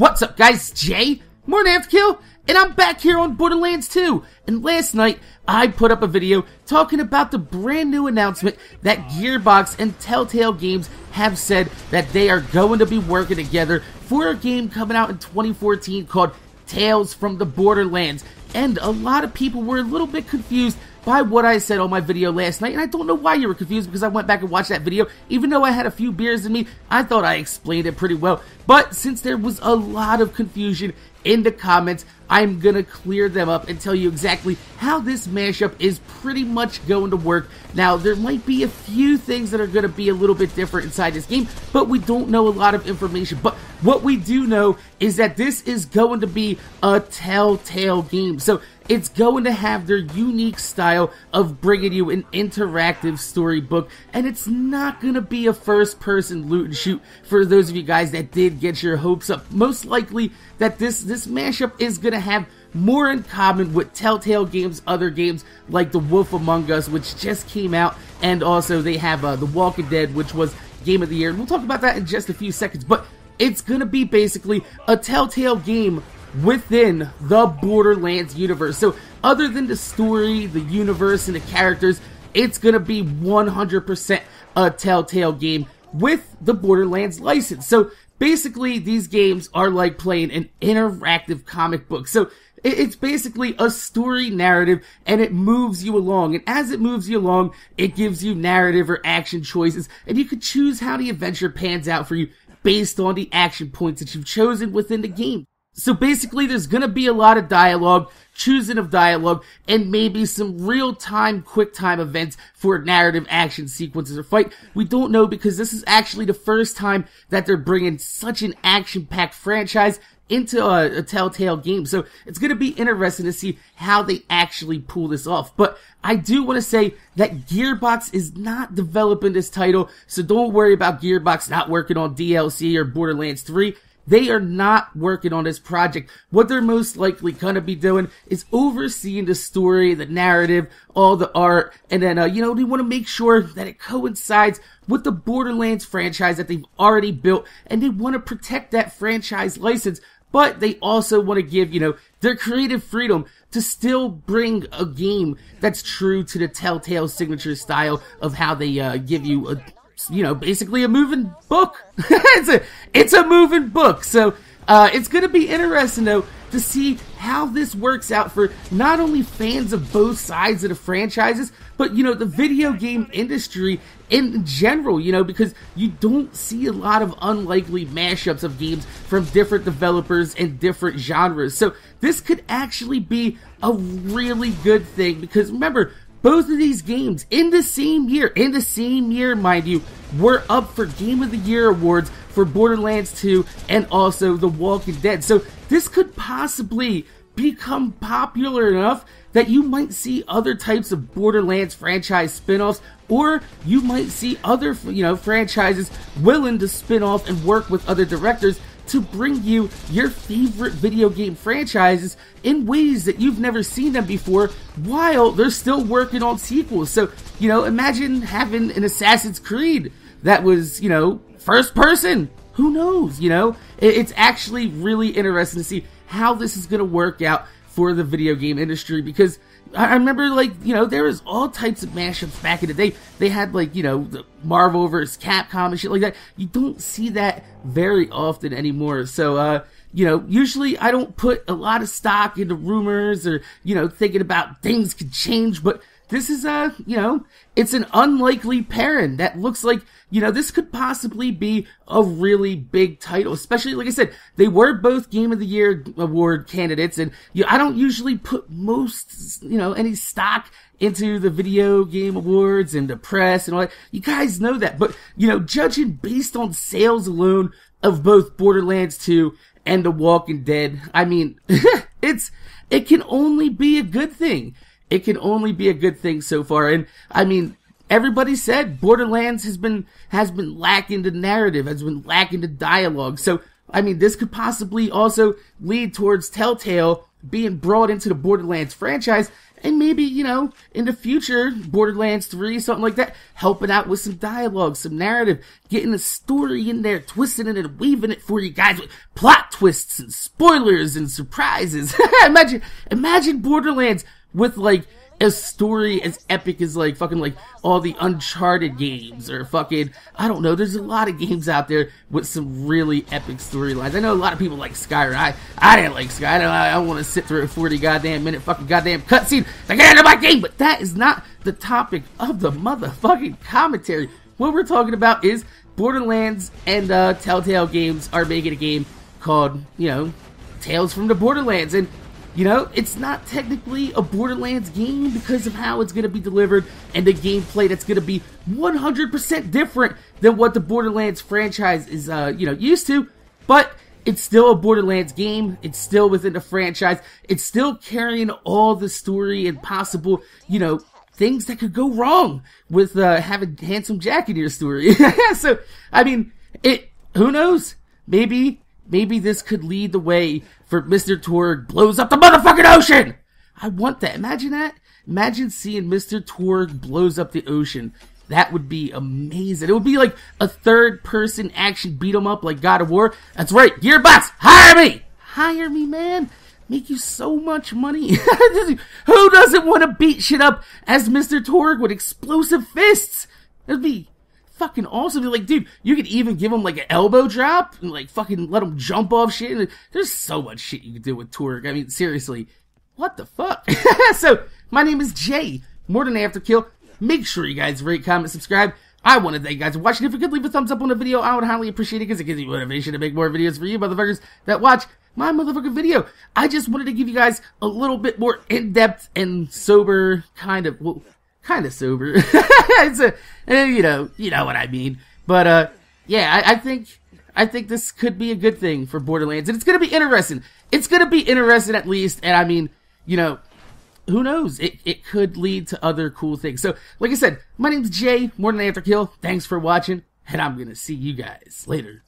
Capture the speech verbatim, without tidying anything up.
What's up guys, Jay, MorninAfterKill, and I'm back here on Borderlands two, and last night I put up a video talking about the brand new announcement that Gearbox and Telltale Games have said that they are going to be working together for a game coming out in twenty fourteen called Tales from the Borderlands, and a lot of people were a little bit confused by what I said on my video last night, and I don't know why you were confused because I went back and watched that video. Even though I had a few beers in me, I thought I explained it pretty well, but since there was a lot of confusion in the comments, I'm gonna clear them up and tell you exactly how this mashup is pretty much going to work. Now, there might be a few things that are gonna be a little bit different inside this game, but we don't know a lot of information. But what we do know is that this is going to be a Telltale game, so it's going to have their unique style of bringing you an interactive storybook, and it's not going to be a first-person loot and shoot for those of you guys that did get your hopes up. Most likely that this, this mashup is going to have more in common with Telltale Games' other games like The Wolf Among Us, which just came out, and also they have uh, The Walking Dead, which was Game of the Year, and we'll talk about that in just a few seconds, but it's going to be basically a Telltale game within the Borderlands universe. So other than the story, the universe, and the characters, it's going to be one hundred percent a Telltale game with the Borderlands license. So basically these games are like playing an interactive comic book. So it's basically a story narrative, and it moves you along, and as it moves you along, it gives you narrative or action choices, and you can choose how the adventure pans out for you based on the action points that you've chosen within the game. So basically there's going to be a lot of dialogue, choosing of dialogue, and maybe some real-time, quick-time events for narrative action sequences or fight. We don't know because this is actually the first time that they're bringing such an action-packed franchise into a, a Telltale game. So it's going to be interesting to see how they actually pull this off. But I do want to say that Gearbox is not developing this title, so don't worry about Gearbox not working on D L C or Borderlands three. They are not working on this project. What they're most likely going to be doing is overseeing the story, the narrative, all the art, and then, uh, you know, they want to make sure that it coincides with the Borderlands franchise that they've already built, and they want to protect that franchise license, but they also want to give, you know, their creative freedom to still bring a game that's true to the Telltale signature style of how they uh, give you a... you know, basically a moving book. it's a it's a moving book. So uh, it's going to be interesting, though, to see how this works out for not only fans of both sides of the franchises, but, you know, the video game industry in general, you know, because you don't see a lot of unlikely mashups of games from different developers and different genres. So this could actually be a really good thing because, remember, both of these games, in the same year, in the same year, mind you, were up for Game of the Year awards for Borderlands two and also The Walking Dead. So this could possibly become popular enough that you might see other types of Borderlands franchise spin-offs, or you might see other, you know, franchises willing to spin off and work with other directors to bring you your favorite video game franchises in ways that you've never seen them before while they're still working on sequels. So, you know, imagine having an Assassin's Creed that was, you know, first person. Who knows, you know? It's actually really interesting to see how this is going to work out for the video game industry because I remember, like, you know, there was all types of mashups back in the day. They had, like, you know, the Marvel versus Capcom and shit like that. You don't see that very often anymore. So, uh, you know, usually I don't put a lot of stock into rumors or, you know, thinking about things could change, but this is, a, you know, it's an unlikely pairing that looks like, you know, this could possibly be a really big title, especially, like I said, they were both Game of the Year award candidates, and you know, I don't usually put most, you know, any stock into the video game awards and the press and all that. You guys know that, but, you know, judging based on sales alone of both Borderlands two and The Walking Dead, I mean, it's it can only be a good thing. It can only be a good thing so far, and I mean, everybody said Borderlands has been has been lacking the narrative, has been lacking the dialogue. So I mean, this could possibly also lead towards Telltale being brought into the Borderlands franchise, and maybe, you know, in the future, Borderlands three, something like that, helping out with some dialogue, some narrative, getting a story in there, twisting it and weaving it for you guys with plot twists and spoilers and surprises. Imagine, imagine Borderlands with, like, a story as epic as, like, fucking, like, all the Uncharted games, or fucking, I don't know, there's a lot of games out there with some really epic storylines. I know a lot of people like Skyrim. I, I didn't like Skyrim. I, I want to sit through a forty goddamn minute fucking goddamn cutscene to get into my game, but that is not the topic of the motherfucking commentary. What we're talking about is Borderlands, and uh, Telltale Games are making a game called, you know, Tales from the Borderlands, and you know, it's not technically a Borderlands game because of how it's going to be delivered and the gameplay that's going to be one hundred percent different than what the Borderlands franchise is, uh, you know, used to. But it's still a Borderlands game. It's still within the franchise. It's still carrying all the story and possible, you know, things that could go wrong with uh, having Handsome Jack in your story. So, I mean, it. Who knows? Maybe... Maybe this could lead the way for Mister Torgue blows up the motherfucking ocean! I want that. Imagine that. Imagine seeing Mister Torgue blows up the ocean. That would be amazing. It would be like a third-person action beat-em-up like God of War. That's right. Gearbox, hire me! Hire me, man. Make you so much money. Who doesn't want to beat shit up as Mister Torgue with explosive fists? That'd be... fucking awesome. Like, dude, you could even give him like an elbow drop and like fucking let him jump off shit. There's so much shit you could do with Torgue. I mean, seriously, what the fuck? So, my name is Jay, MorninAfterKill. Make sure you guys rate, comment, subscribe. I want to thank you guys for watching. If you could leave a thumbs up on the video, I would highly appreciate it because it gives me motivation to make more videos for you motherfuckers that watch my motherfucking video. I just wanted to give you guys a little bit more in-depth and sober kind of... well, kind of sober. It's a, you know, you know what I mean. But uh, yeah, I, I think I think this could be a good thing for Borderlands, and it's gonna be interesting. It's gonna be interesting at least, and I mean, you know, who knows? It it could lead to other cool things. So, like I said, my name's Jay, MorninAfterKill. Thanks for watching, and I'm gonna see you guys later.